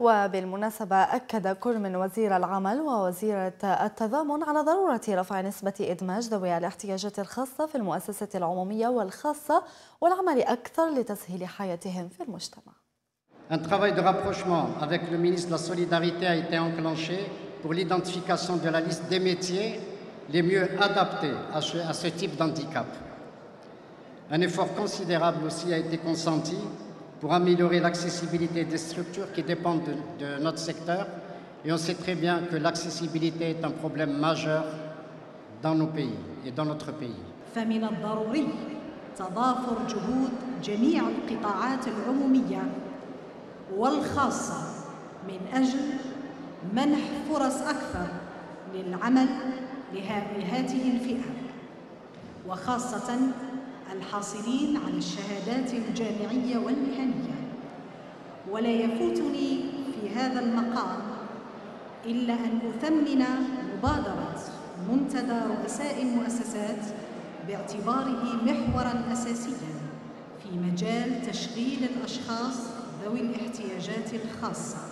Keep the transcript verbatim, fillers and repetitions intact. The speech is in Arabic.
وبالمناسبة أكد كل من وزير العمل ووزيرة التضامن على ضرورة رفع نسبة إدماج ذوي الاحتياجات الخاصة في المؤسسة العمومية والخاصة والعمل أكثر لتسهيل حياتهم في المجتمع. Un travail de rapprochement avec le ministre de la Solidarité a été enclenché pour l'identification de la liste des métiers les mieux adaptés à ce, à ce type d'handicap. Un effort considérable aussi a été consenti pour améliorer l'accessibilité des structures qui dépendent de, de notre secteur. Et on sait très bien que l'accessibilité est un problème majeur dans nos pays et dans notre pays. فمن الضروري تضافر جهود جميع القطاعات العمومية والخاصة من أجل منح فرص أكثر للعمل لهذه الفئة وخاصة الحاصلين على الشهادات الجامعية والمهنية. ولا يفوتني في هذا المقام إلا أن أثمن مبادرة منتدى رؤساء المؤسسات باعتباره محوراً أساسياً في مجال تشغيل الأشخاص ذوي الاحتياجات الخاصة.